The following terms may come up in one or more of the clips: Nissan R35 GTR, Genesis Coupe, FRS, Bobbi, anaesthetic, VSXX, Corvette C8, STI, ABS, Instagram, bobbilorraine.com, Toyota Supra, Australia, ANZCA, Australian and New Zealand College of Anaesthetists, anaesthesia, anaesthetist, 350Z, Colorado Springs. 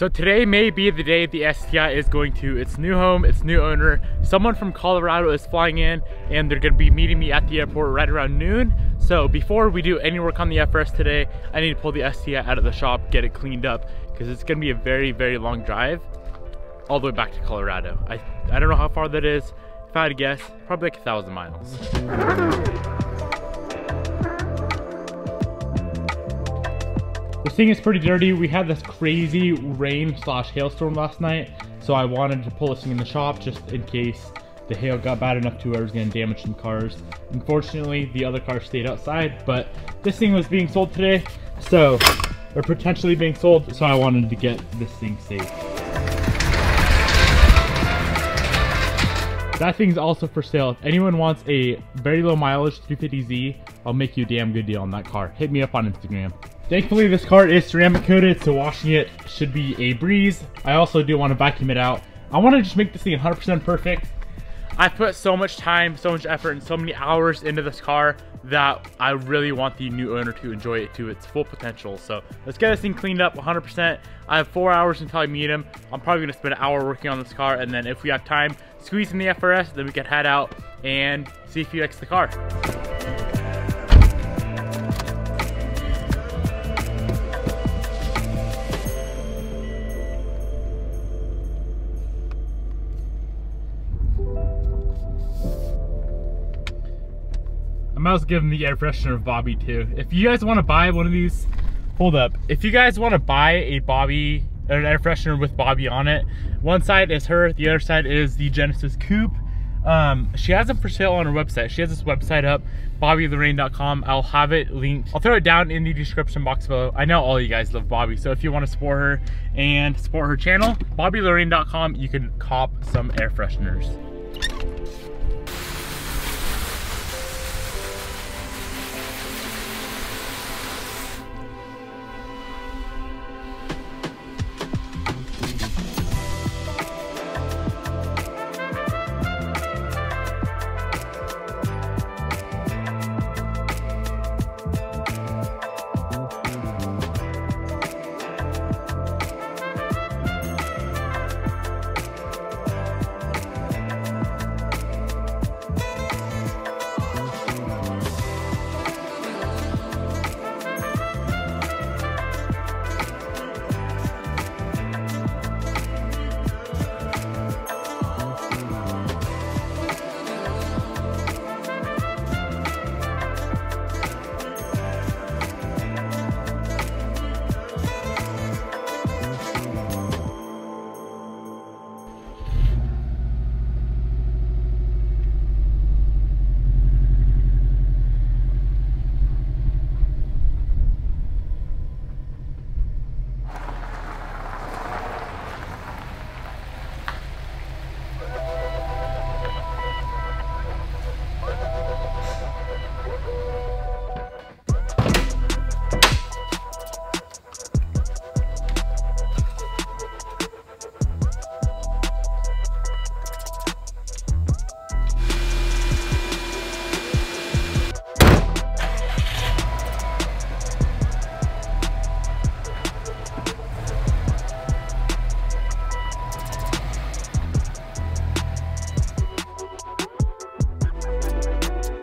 So today may be the day the STI is going to its new home, its new owner. Someone from Colorado is flying in and they're gonna be meeting me at the airport right around noon. So before we do any work on the FRS today, I need to pull the STI out of the shop, get it cleaned up, because it's gonna be a very, very long drive all the way back to Colorado. I don't know how far that is. If I had to guess, probably like 1,000 miles. This thing is pretty dirty. We had this crazy rain / hailstorm last night, so I wanted to pull this thing in the shop just in case the hail got bad enough to where it was gonna damage some cars. Unfortunately, the other car stayed outside, but this thing was being sold today, so, or potentially being sold, so I wanted to get this thing safe. That thing's also for sale. If anyone wants a very low mileage 350Z, I'll make you a damn good deal on that car. Hit me up on Instagram. Thankfully, this car is ceramic coated, so washing it should be a breeze. I also do want to vacuum it out. I want to just make this thing 100% perfect. I put so much time, so much effort, and so many hours into this car that I really want the new owner to enjoy it to its full potential. So let's get this thing cleaned up 100%. I have 4 hours until I meet him. I'm probably gonna spend an hour working on this car, and then if we have time, squeeze in the FRS, then we can head out and see if he likes the car. I might as well give him the air freshener of Bobbi too. If you guys want to buy one of these, hold up. If you guys want to buy a Bobbi, or an air freshener with Bobbi on it, one side is her, the other side is the Genesis Coupe. She has them for sale on her website. She has this website up, bobbilorraine.com. I'll have it linked. I'll throw it down in the description box below. I know all you guys love Bobbi, so if you want to support her and support her channel, bobbilorraine.com, you can cop some air fresheners.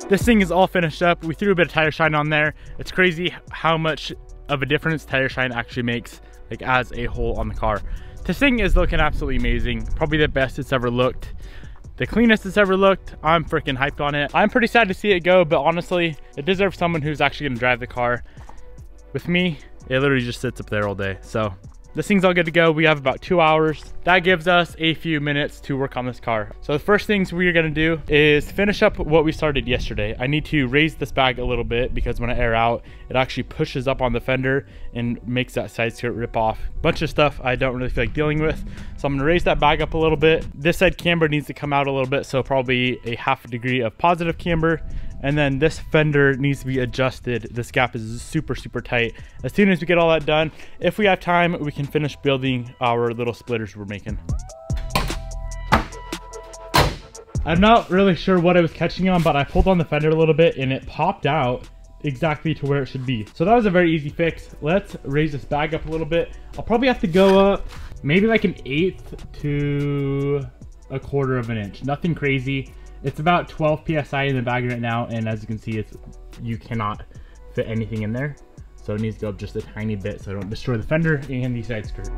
This thing is all finished up. We threw a bit of tire shine on there. It's crazy how much of a difference tire shine actually makes, like as a whole on the car. This thing is looking absolutely amazing. Probably the best it's ever looked. The cleanest it's ever looked. I'm freaking hyped on it. I'm pretty sad to see it go, but honestly, it deserves someone who's actually gonna drive the car. With me, it literally just sits up there all day, so. This thing's all good to go. We have about 2 hours. That gives us a few minutes to work on this car. So the first things we are gonna do is finish up what we started yesterday. I need to raise this bag a little bit because when I air out, it actually pushes up on the fender and makes that side skirt rip off. Bunch of stuff I don't really feel like dealing with. So I'm gonna raise that bag up a little bit. This side camber needs to come out a little bit, so probably a half a degree of positive camber. And then this fender needs to be adjusted. This gap is super, super tight. As soon as we get all that done, if we have time, we can finish building our little splitters we're making. I'm not really sure what I was catching on, but I pulled on the fender a little bit and it popped out exactly to where it should be. So that was a very easy fix. Let's raise this bag up a little bit. I'll probably have to go up maybe like an eighth to a quarter of an inch. Nothing crazy. It's about 12 PSI in the bag right now, and as you can see, you cannot fit anything in there. So it needs to go up just a tiny bit so I don't destroy the fender and the side skirt.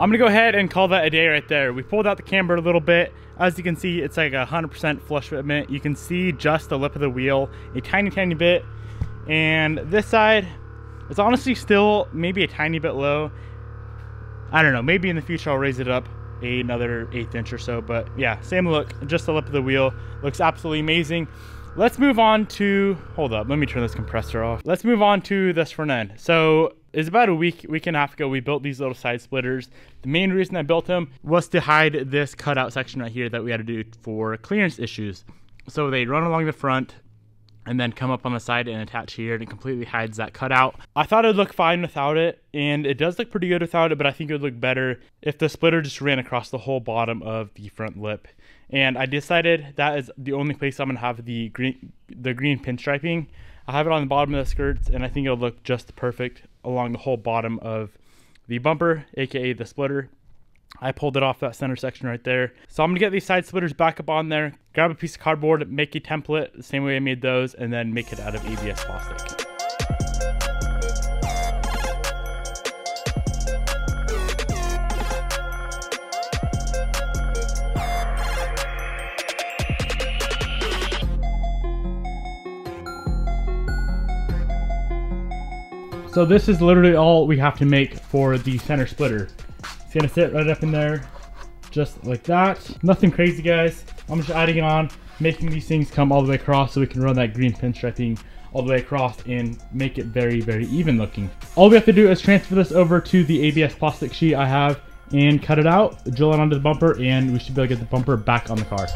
I'm gonna go ahead and call that a day right there. We pulled out the camber a little bit. As you can see, it's like 100% flush fitment. You can see just the lip of the wheel, a tiny, tiny bit. And this side, it's honestly still maybe a tiny bit low. I don't know, maybe in the future I'll raise it up another eighth inch or so, but yeah, same look, just the lip of the wheel. Looks absolutely amazing. Let's move on to, hold up, let me turn this compressor off. Let's move on to this front end. So, it's about a week and a half ago, we built these little side splitters. The main reason I built them was to hide this cutout section right here that we had to do for clearance issues. So they run along the front and then come up on the side and attach here, and it completely hides that cutout. I thought it would look fine without it, and it does look pretty good without it, but I think it would look better if the splitter just ran across the whole bottom of the front lip. And I decided that is the only place I'm gonna have the green pinstriping. I'll have it on the bottom of the skirts, and I think it'll look just perfect along the whole bottom of the bumper, aka the splitter. I pulled it off that center section right there. So I'm gonna get these side splitters back up on there, grab a piece of cardboard, make a template the same way I made those, and then make it out of ABS plastic. So this is literally all we have to make for the center splitter. It's gonna sit right up in there, just like that. Nothing crazy, guys. I'm just adding on, making these things come all the way across so we can run that green pinstriping all the way across and make it very, very even looking. All we have to do is transfer this over to the ABS plastic sheet I have and cut it out, drill it onto the bumper, and we should be able to get the bumper back on the car.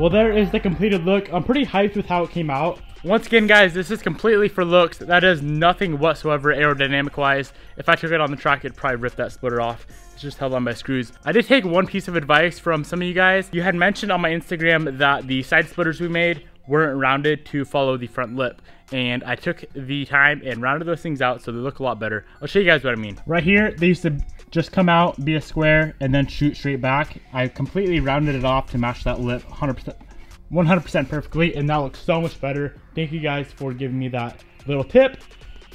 Well, there is the completed look. I'm pretty hyped with how it came out. Once again, guys, this is completely for looks. That is nothing whatsoever aerodynamic-wise. If I took it on the track, it'd probably rip that splitter off. It's just held on by screws. I did take one piece of advice from some of you guys. You had mentioned on my Instagram that the side splitters we made weren't rounded to follow the front lip. And I took the time and rounded those things out so they look a lot better. I'll show you guys what I mean. Right here, they used to just come out, be a square, and then shoot straight back. I completely rounded it off to match that lip 100% perfectly, and that looks so much better. Thank you guys for giving me that little tip.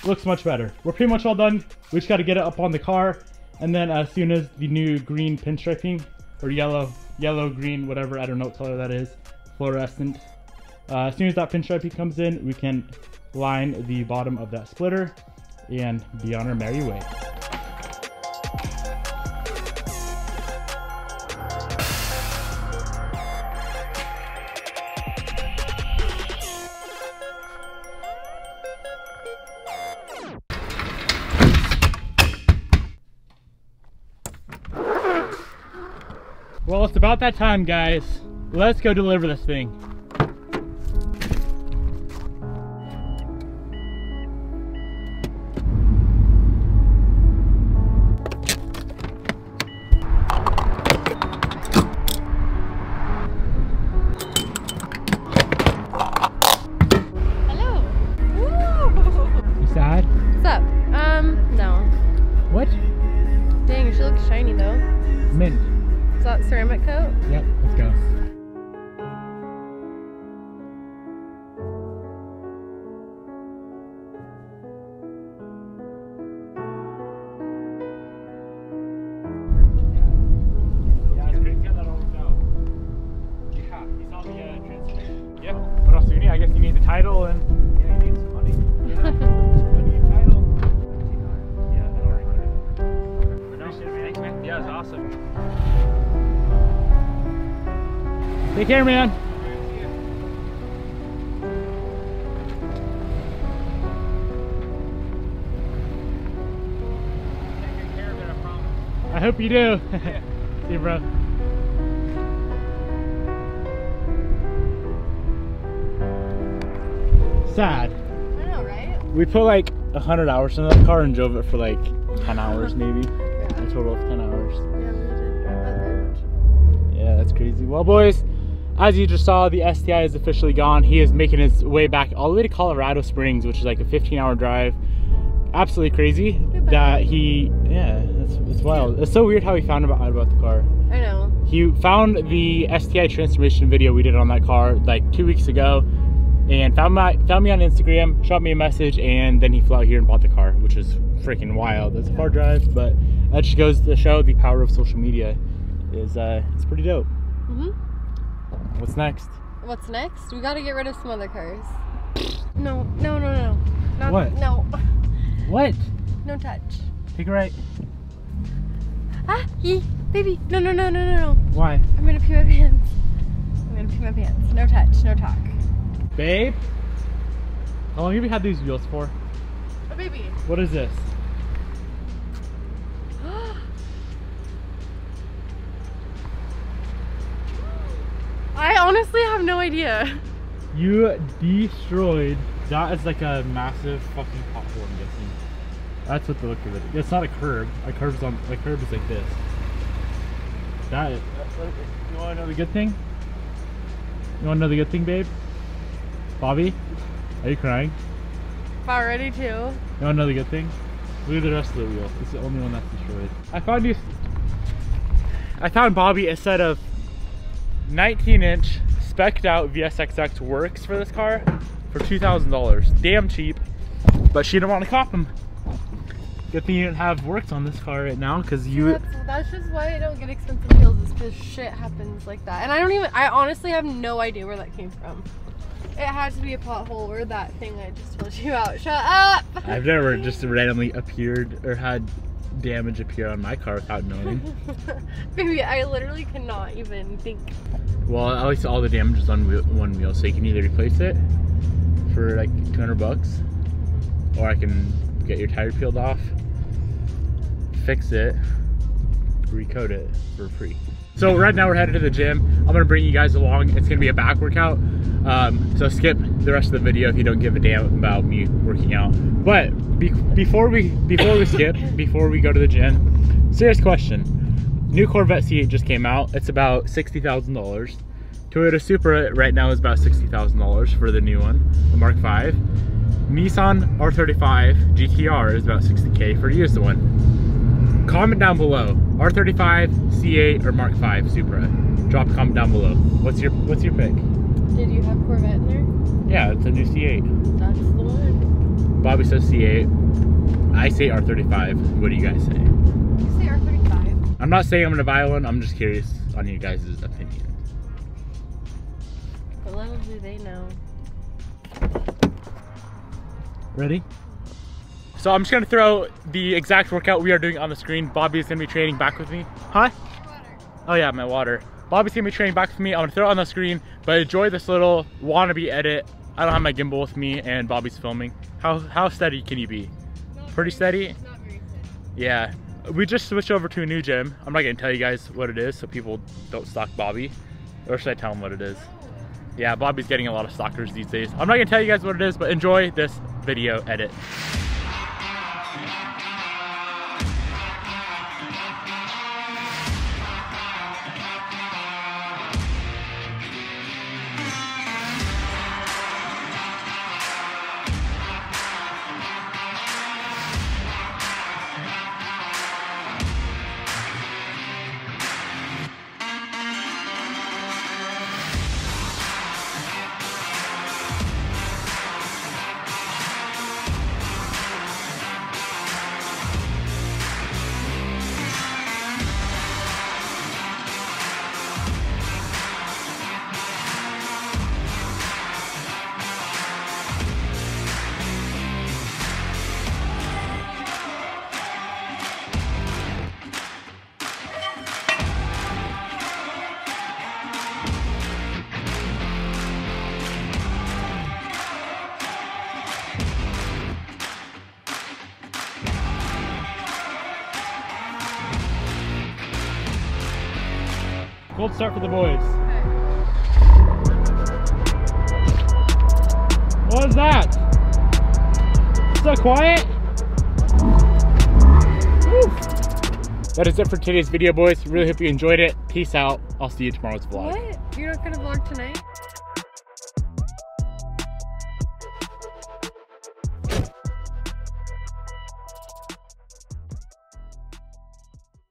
Looks much better. We're pretty much all done. We just gotta get it up on the car, and then as soon as the new green pinstriping, or yellow, green, whatever, I don't know what color that is, fluorescent. As soon as that pinstriping comes in, we can line the bottom of that splitter and be on our merry way. Well, it's about that time, guys. Let's go deliver this thing. Hello. Woo! You sad? What's up? No. What? Dang, she looks shiny though. Mint. Is that ceramic coat? Yep, let's go. Take care, man. Take care of it, I promise. I hope you do. Yeah. See you, bro. Sad. I know, right? We put like 100 hours in that car and drove it for like 10 hours, maybe. Yeah. A total of 10 hours. Yeah, we did drive that very much. Yeah, that's crazy. Well, boys, as you just saw, the STI is officially gone. He is making his way back all the way to Colorado Springs, which is like a 15-hour drive. Absolutely crazy that he, yeah, it's wild. Yeah. It's so weird how he found out about the car. I know. He found the STI transformation video we did on that car like 2 weeks ago. And found me on Instagram, shot me a message, and then he flew out here and bought the car, which is freaking wild. It's a far drive, but that just goes to show the power of social media. It's pretty dope. Mm-hmm. What's next? What's next? We got to get rid of some other cars. No, no, no, no. Not, what? No. What? No touch. Take a right. Ah, yee, baby. No, no, no, no, no, no. Why? I'm gonna pee my pants. I'm gonna pee my pants. No touch. No talk. Babe, how long have you had these wheels for? Oh, baby. What is this? I honestly have no idea. You destroyed. That is like a massive fucking pothole, I'm guessing. That's what the look of it is. It's not a curb. A curb is like this. That is. You want to know the good thing? You want to know the good thing, babe? Bobby, are you crying? Already too. You want another good thing? Look at the rest of the wheel. It's the only one that's destroyed. I found Bobby a set of 19-inch specced out VSXX works for this car for $2,000. Damn cheap, but she didn't want to cop them. Good thing you didn't have works on this car right now, because you... That's just why I don't get expensive wheels, is because shit happens like that. And I honestly have no idea where that came from. It had to be a pothole or that thing I just told you about. Shut up! I've never just randomly appeared or had damage appear on my car without knowing. Baby, I literally cannot even think. Well, at least all the damage is on one wheel, so you can either replace it for like 200 bucks, or I can get your tire peeled off, fix it, recode it for free. So right now we're headed to the gym. I'm gonna bring you guys along. It's gonna be a back workout. So skip the rest of the video if you don't give a damn about me working out. But before we go to the gym, serious question. New Corvette C8 just came out. It's about $60,000. Toyota Supra right now is about $60,000 for the new one, the Mark V. Nissan R35 GTR is about $60K for the used one. Comment down below. R35, C8, or Mark V Supra. Drop a comment down below. What's your pick? Did you have Corvette in there? Yeah, it's a new C8. That's the one. Bobby says C8. I say R35. What do you guys say? You say R35. I'm not saying I'm gonna buy one. I'm just curious on you guys' opinion. But little do they know. Ready? So I'm just gonna throw the exact workout we are doing on the screen. Bobby's gonna be training back with me. Huh? Water. Oh yeah, my water. Bobby's gonna be training back with me. I'm gonna throw it on the screen, but enjoy this little wannabe edit. I don't have my gimbal with me and Bobby's filming. How steady can you be? Pretty steady? Not very steady. Yeah. We just switched over to a new gym. I'm not gonna tell you guys what it is so people don't stalk Bobby. Or should I tell them what it is? Yeah, Bobby's getting a lot of stalkers these days. I'm not gonna tell you guys what it is, but enjoy this video edit. Gold star for the boys. Okay. What is that? So quiet. Woo. That is it for today's video, boys. Really hope you enjoyed it. Peace out. I'll see you tomorrow's vlog. What? You're not gonna vlog tonight?